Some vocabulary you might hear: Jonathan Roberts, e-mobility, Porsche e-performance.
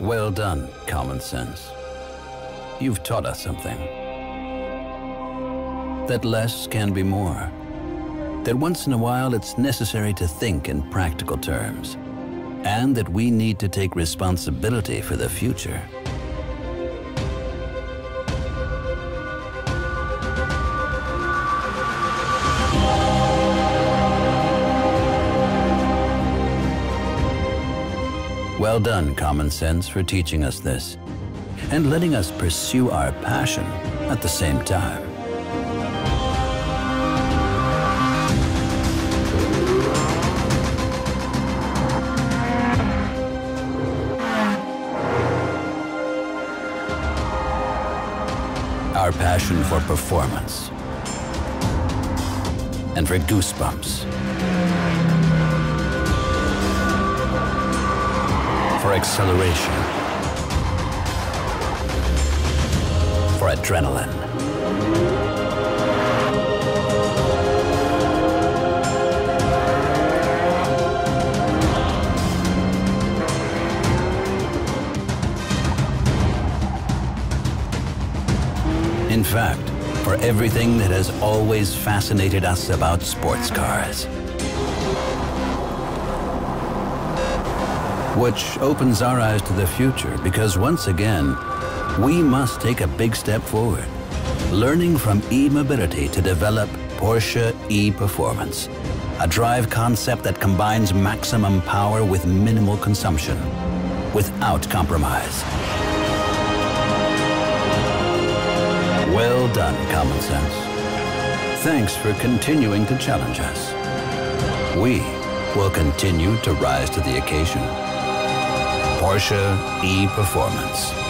Well done, common sense. You've taught us something. That less can be more. That once in a while it's necessary to think in practical terms. And that we need to take responsibility for the future. Well done, common sense, for teaching us this and letting us pursue our passion at the same time. Our passion for performance and for goosebumps. For acceleration, for adrenaline, in fact, for everything that has always fascinated us about sports cars. Which opens our eyes to the future, because once again, we must take a big step forward, learning from e-mobility to develop Porsche e-performance, a drive concept that combines maximum power with minimal consumption, without compromise. Well done, common sense. Thanks for continuing to challenge us. We will continue to rise to the occasion. Porsche e-performance.